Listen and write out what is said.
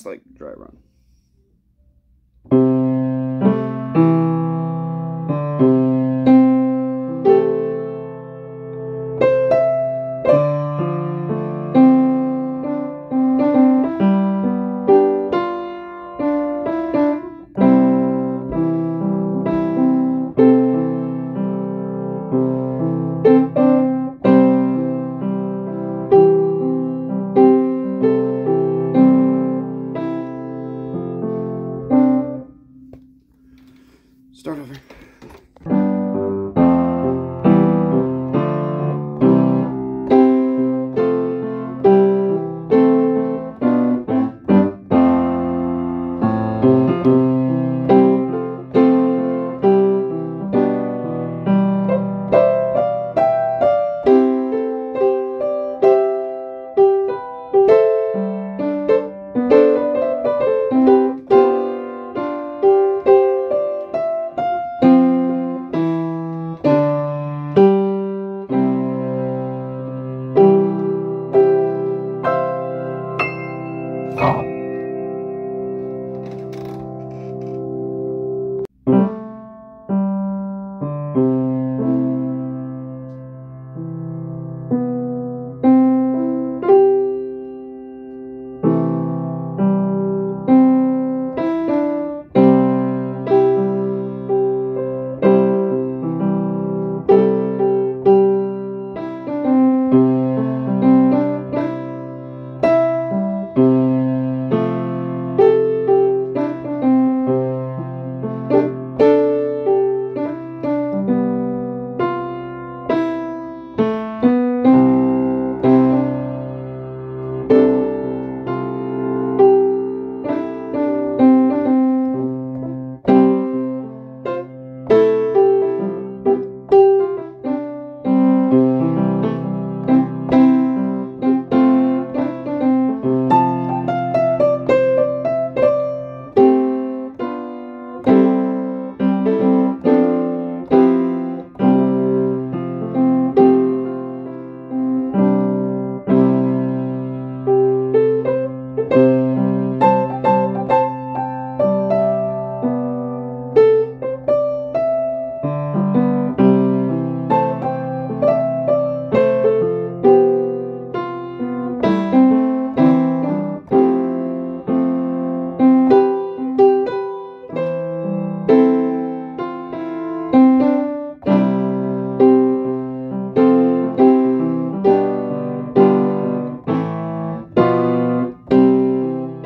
It's like dry run. Start over. Oh.